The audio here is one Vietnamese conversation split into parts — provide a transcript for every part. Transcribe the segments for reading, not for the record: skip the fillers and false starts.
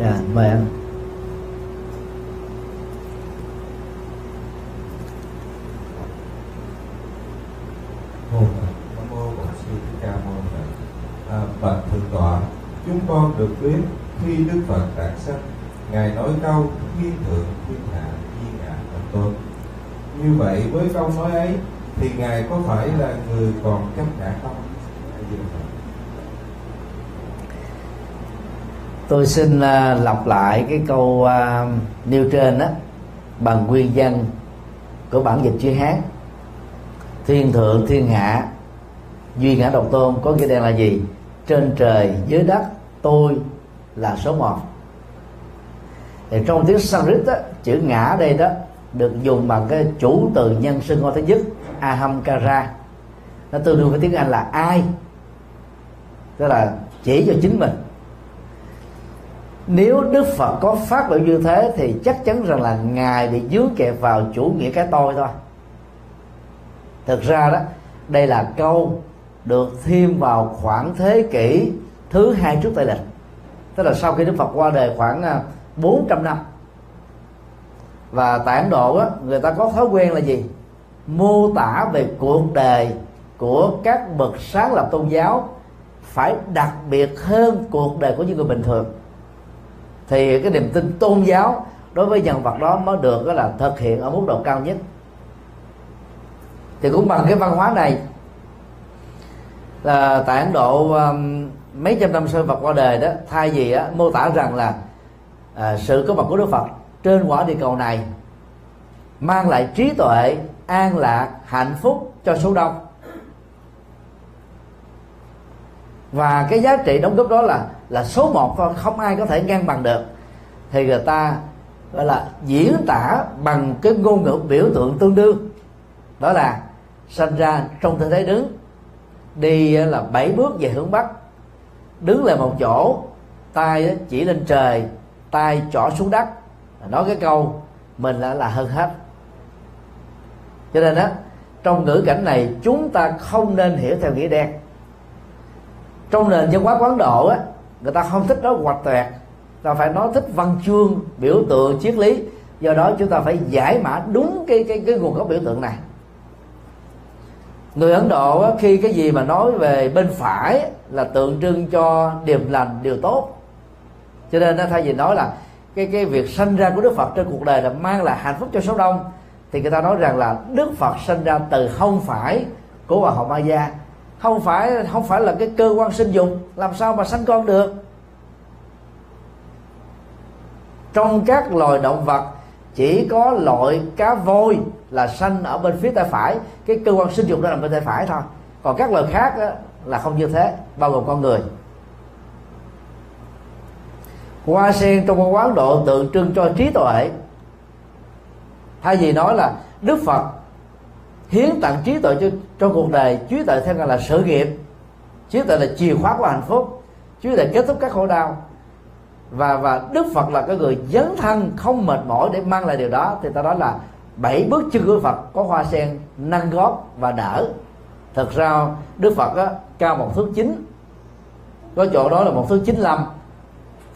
Dạ, mời anh. Bạch Thượng Tọa, chúng con được biết khi Đức Phật đản sinh, Ngài nói câu Thiên thượng thiên hạ Duy Ngã Độc Tôn. Như vậy với câu nói ấy thì Ngài có phải là người còn chấp ngã không? Tôi xin lặp lại cái câu nêu trên đó bằng nguyên văn của bản dịch chữ Hán. Thiên thượng thiên hạ Duy Ngã Độc Tôn có nghĩa đen là gì? Trên trời dưới đất tôi là số một. Thì trong tiếng Sanskrit đó, chữ ngã ở đây đó được dùng bằng cái chủ từ nhân xưng ngôi thứ nhất ahamkara, nó tương đương với tiếng Anh là ai, tức là chỉ cho chính mình. Nếu Đức Phật có phát biểu như thế thì chắc chắn rằng là Ngài bị dướng kẹp vào chủ nghĩa cái tôi thôi. Thực ra đó, đây là câu được thêm vào khoảng thế kỷ thứ 2 trước Tây Lịch, tức là sau khi Đức Phật qua đời khoảng 400 năm. Và tại Ấn Độ đó, người ta có thói quen là gì? Mô tả về cuộc đời của các bậc sáng lập tôn giáo phải đặc biệt hơn cuộc đời của những người bình thường, thì cái niềm tin tôn giáo đối với nhân vật đó mới được đó là thực hiện ở mức độ cao nhất. Thì cũng bằng cái văn hóa này là tại Ấn Độ mấy trăm năm sau Phật qua đời đó, thay vì đó, mô tả rằng là sự có mặt của Đức Phật trên quả địa cầu này mang lại trí tuệ, an lạc, hạnh phúc cho số đông, và cái giá trị đóng góp đó là số một thôi, không ai có thể ngang bằng được, thì người ta gọi là diễn tả bằng cái ngôn ngữ biểu tượng tương đương, đó là sanh ra trong tư thế đứng, đi là 7 bước về hướng bắc, đứng lại một chỗ, tay chỉ lên trời, tay trỏ xuống đất, nói cái câu mình là hơn hết. Cho nên á, trong ngữ cảnh này chúng ta không nên hiểu theo nghĩa đen. Trong nền văn hóa Ấn Độ á, người ta không thích nói hoạch toẹt, ta phải nói thích văn chương, biểu tượng, triết lý. Do đó chúng ta phải giải mã đúng cái nguồn gốc biểu tượng này. Người Ấn Độ á, khi cái gì mà nói về bên phải là tượng trưng cho điềm lành, điều tốt. Cho nên thay vì nói là cái việc sanh ra của Đức Phật trên cuộc đời là mang lại hạnh phúc cho số đông, thì người ta nói rằng là Đức Phật sanh ra từ không phải của Bà Họ Ma Gia. Không phải là cái cơ quan sinh dục, làm sao mà sanh con được? Trong các loài động vật chỉ có loại cá voi là sanh ở bên phía tay phải, cái cơ quan sinh dục đó nằm bên tay phải thôi. Còn các loài khác là không như thế, bao gồm con người. Hoa sen trong văn hóa Ấn Độ tượng trưng cho trí tuệ. Thay vì nói là Đức Phật hiến tặng trí tuệ cho cuộc đời, trí tuệ theo là sự nghiệp, trí tuệ là chìa khóa của hạnh phúc, trí tuệ kết thúc các khổ đau, và Đức Phật là cái người dấn thân không mệt mỏi để mang lại điều đó, thì ta nói là 7 bước chân của Phật có hoa sen nâng góp và đỡ. Thật ra Đức Phật á, cao 1 thước 9, có chỗ đó là 1 thước 95,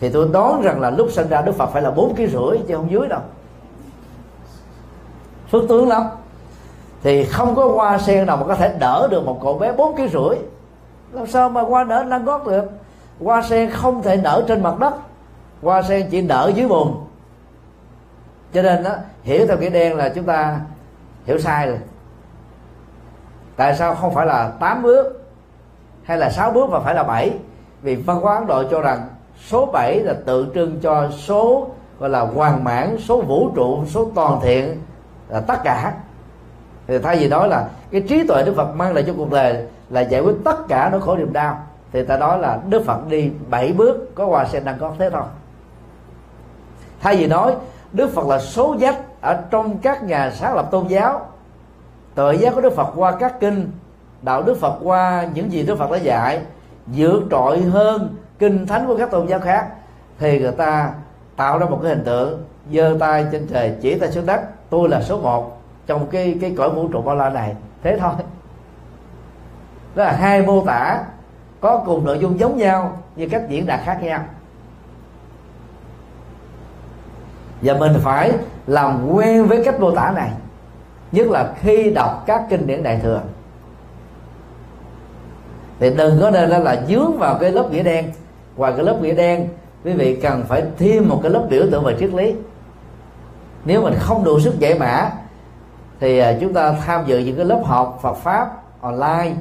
thì tôi đoán rằng là lúc sinh ra Đức Phật phải là 4,5 kg chứ không dưới đâu, phước tướng lắm. Thì không có hoa sen nào mà có thể đỡ được một cậu bé 4,5 kg, làm sao mà hoa nở nâng gót được? Hoa sen không thể nở trên mặt đất, hoa sen chỉ nở dưới bùn. Cho nên đó, hiểu theo nghĩa đen là chúng ta hiểu sai rồi. Tại sao không phải là 8 bước hay là 6 bước mà phải là 7? Vì văn hóa Ấn Độ cho rằng số 7 là tượng trưng cho số gọi là hoàn mãn, số vũ trụ, số toàn thiện, là tất cả. Thì thay vì đó là cái trí tuệ Đức Phật mang lại cho cuộc đời là giải quyết tất cả nỗi khổ niềm đau, thì ta nói là Đức Phật đi 7 bước có hoa sen đang có thế thôi. Thay vì nói Đức Phật là số giác ở trong các nhà sáng lập tôn giáo, tự giác của Đức Phật qua các kinh, đạo Đức Phật qua những gì Đức Phật đã dạy vượt trội hơn kinh thánh của các tôn giáo khác, thì người ta tạo ra một cái hình tượng giơ tay trên trời chỉ tay xuống đất, tôi là số một trong cái cõi vũ trụ bao la này, thế thôi. Đó là 2 mô tả có cùng nội dung giống nhau nhưng cách diễn đạt khác nhau. Và mình phải làm quen với cách mô tả này, nhất là khi đọc các kinh điển đại thừa. Thì đừng có nên là dướng vào cái lớp nghĩa đen. Ngoài cái lớp nghĩa đen, quý vị cần phải thêm một cái lớp biểu tượng về triết lý. Nếu mình không đủ sức giải mã thì chúng ta tham dự những cái lớp học Phật Pháp online,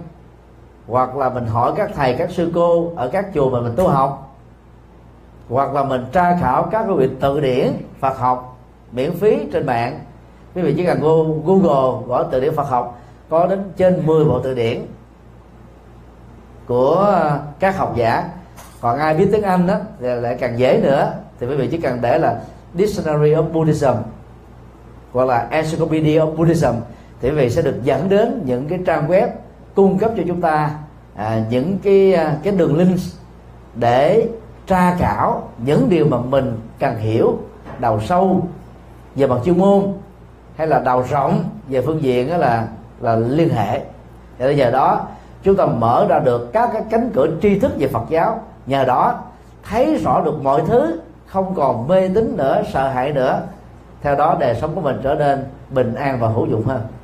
hoặc là mình hỏi các thầy, các sư cô ở các chùa mà mình tu học, hoặc là mình tra khảo các cái quyển từ điển Phật học miễn phí trên mạng. Quý vị chỉ cần Google gõ từ điển Phật học, có đến trên 10 bộ từ điển của các học giả. Còn ai biết tiếng Anh đó thì lại càng dễ nữa, thì quý vị chỉ cần để là Dictionary of Buddhism hoặc là Encyclopedia of Buddhism, thì quý vị sẽ được dẫn đến những cái trang web cung cấp cho chúng ta những cái đường link để tra khảo những điều mà mình cần hiểu đầu sâu về mặt chuyên môn, hay là đầu rộng về phương diện đó là liên hệ. Và bây giờ đó chúng ta mở ra được các cái cánh cửa tri thức về Phật giáo, nhờ đó thấy rõ được mọi thứ, không còn mê tín nữa, sợ hãi nữa. Theo đó đời sống của mình trở nên bình an và hữu dụng hơn.